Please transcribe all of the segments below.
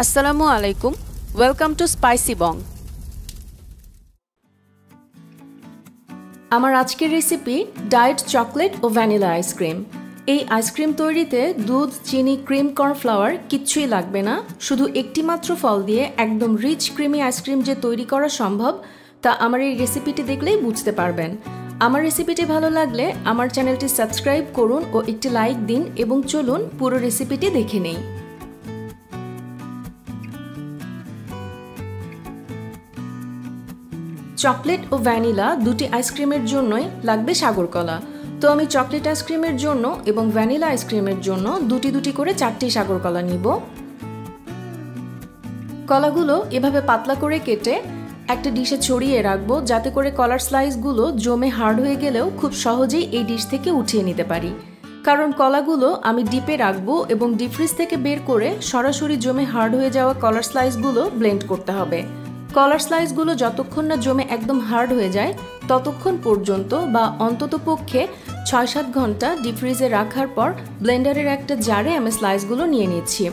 Assalamu alaikum. Welcome to Spicy Bong. आमार आज के रेसिपी डाइट चॉकलेट और वैनिला आइसक्रीम। ये आइसक्रीम तैरिते दूध चीनी क्रीम कर्नफ्लावर किच्छुई लागबे ना, शुधु एकटी मात्र फल दिए एकदम रिच क्रीमी आइसक्रीम जे तैरी करा सम्भव ता आमार ये रेसिपिटी देखलेई बुझते पारबेन। आमार रेसिपिटी भालो लागले आमार चैनलटी सबस्क्राइब करुन और एकटी लाइक दिन एबं चलुन पुरो रेसिपिटी देखे नेई। चॉकलेट और वैनिला दुटी आइसक्रीमेर जोन्नोई लागबे सागर कला। तो आमी चॉकलेट आइसक्रीमेर जोन्नो एबं वैनिला आइसक्रीमेर जोन्नो दुटी दुटी करे चारटी सागर कला निबो। कलागुलो एभाबे पातला करे केटे एकटा डिशे छड़िए राखबो जाते करे कलार स्लाइसगुलो जमे हार्ड हये गेलेओ खूब सहजेई एई डिश थेके उठिए निते पारी, कारण कलागुलो आमी डिपे राखबो एबं डिप फ्रिज थेके बेर करे सरासरि जमे हार्ड हये जावा कलार स्लाइसगुलो ब्लेंड करते हबे। कलार स्लाइसगुलो जतक्षण ना जमे एकदम हार्ड हो जाए ततक्षण पर्यन्त बा अंततोपक्षे 6-7 घंटा डिप फ्रिजे रखार पर ब्लेंडारेर एकटा जारे आमि स्लाइसगुलो निये नेछि।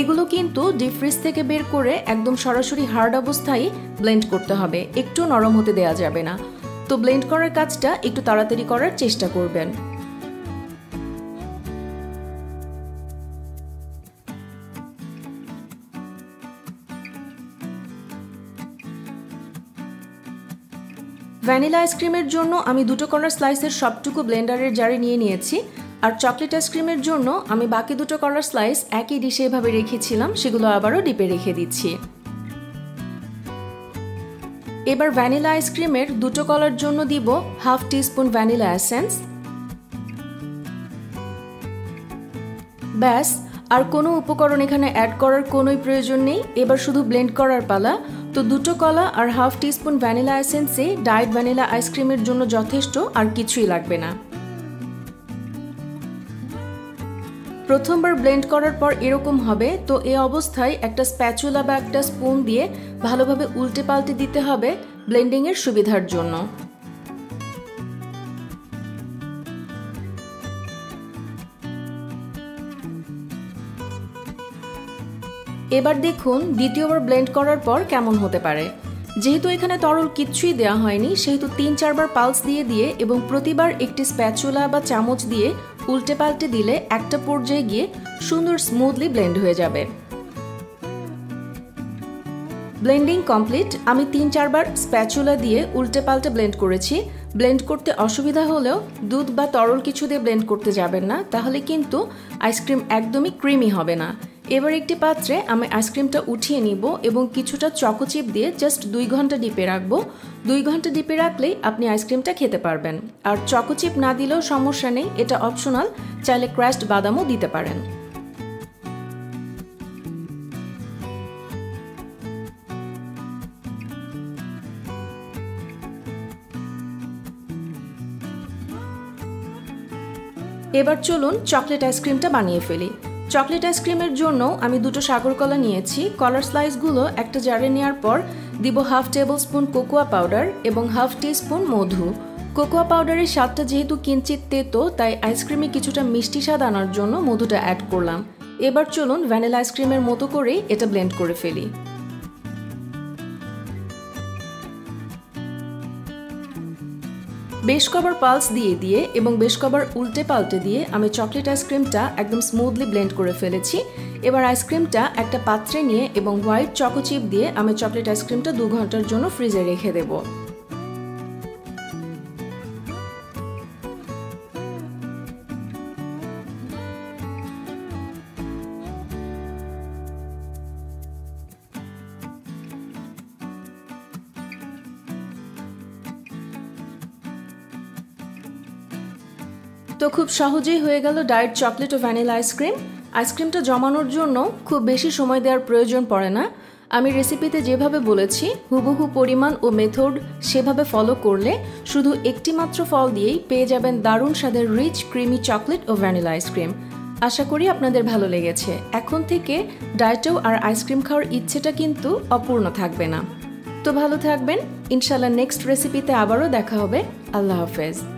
एगुलो किन्तु डिप फ्रिज थेके बेर करे एकदम सरासरि हार्ड अवस्थाय ब्लेंड करते हबे, एकटु नरम होते देया जाबे ना। तो ब्लेंड करार काजटा एकटु ताड़ाताड़ी करार चेष्टा करबेन। वैनिला आइसक्रीमेर जोन्नो आमी दुटो कलार स्लाइसेर सबटुकु ब्लेंडारेर जारे निये नियेछि और चॉकलेट आइसक्रीमेर जोन्नो आमी बाकी दुटो कलार स्लाइस एकई डिशे एभाबे रेखेछिलाम, सेगुलो आबारो डिपे रेखे दिच्छी। एबार वैनिला आइसक्रीमेर दुटो कलार जोन्नो दिब हाफ टीस्पून वैनिला एसेंस। बस और कोनो उपकरण एखाने एड करार कोनोई प्रयोजन नेई। एबार शुधु ब्लेंड करार पाला। तो दुटो कला और half teaspoon vanilla essence diet vanilla आइसक्रीमेर जोन्नो यथेष्ट और किछुई लागबे ना। प्रथमबार ब्लेंड करार पर एरकम हबे। तो ए अवस्थाय एकटा स्पैचुला बा एकटा स्पुन दिए भालोभाबे उल्टे पाल्टे दिते हबे ब्लेंडिंगेर सुविधार जोन्नो। एबार देखुन द्वितीयबार ब्लेंड करार पर केमन होते पारे। जेहेतु एखाने तरल किच्छुई देया हयनि सेहेतु 3-4 बार पाल्स दिए दिए एबं प्रतिबार एकटी स्पैचुला बा चामच दिए उल्टे पाल्टे दिले एकटा पर्याये गिये सुंदर स्मुथलि ब्लेंड हये जाबे। Blending complete. आमी 3-4 बार स्पैचुला दिए उल्टे पाल्टे ब्लेंड करेछि। ब्लेंड करते असुविधा होलेও दूध बा तरल किछु दिए ब्लेंड करते जाबेन ना, ताहले किन्तु आइसक्रीम एकदमই क्रीमी हबे ना। एबार एकटी पात्रे आमी आइसक्रीमटा उठिए निब एबं किछुटा चको चिप दिए जस्ट 2 घंटा डिपे राखबो। 2 घंटा डिपे राखलेই आपनि आइसक्रीमटा खेते पारबेन। और चको चिप ना दिलेও समस्या नेই, एटा अपशनल, चाइले क्रैश्ड बादामও दिते पारेन। एबार चलुन चकलेट आइसक्रीमटा बानिए फेली। चकलेट आइसक्रीमेर जोन्नो आमी दुटो सागर कला नियेछि। कलार स्लाइसगुलो एकटा जारे नेयार पर दिब half tablespoon cocoa powder एबं हाफ टी स्पून मधु। कोकोआ पाउडारेर स्वादटा जेहेतु किंचित तेतो ताई आइसक्रीमे किछुटा मिष्टि स्वाद आनार जोन्नो मधुटा एड करलाम। एबार चलुन वैनिला आइसक्रीमेर मतो करेई एटा ब्लेंड करे फेली। बेश कबार पाल्स दिए दिए एबं बेश कबार उल्टे पाल्टे दिए आमी चकलेट आइसक्रीमटा एकदम स्मुथलि ब्लेंड करे फेलेछि। एबार आइसक्रीमटा एकटा पात्रे निये एबं व्हाइट चको चिप दिए आमी चकलेट आइसक्रीमटा 2 घंटार जोन्नो फ्रिजे रेखे देब। तो खूब सहजेই হয়ে গেল ডায়েট চকলেট ও ভ্যানিলা আইসক্রিম। আইসক্রিমটা জমানোর জন্য খুব বেশি সময় দেওয়ার প্রয়োজন পড়ে না। আমি রেসিপিতে যেভাবে বলেছি হুবহু পরিমাণ ও মেথড সেভাবে ফলো করলে শুধু একটি মাত্র ফল দিয়েই পেয়ে যাবেন দারুণ স্বাদের রিচ ক্রিমি চকলেট ও ভ্যানিলা আইসক্রিম। আশা করি আপনাদের ভালো লেগেছে। এখন থেকে ডায়েটেও আর আইসক্রিম খাওয়ার ইচ্ছেটা কিন্তু অপূর্ণ থাকবে না। তো ভালো থাকবেন। ইনশাআল্লাহ নেক্সট রেসিপিতে আবারও দেখা হবে। আল্লাহ হাফেজ।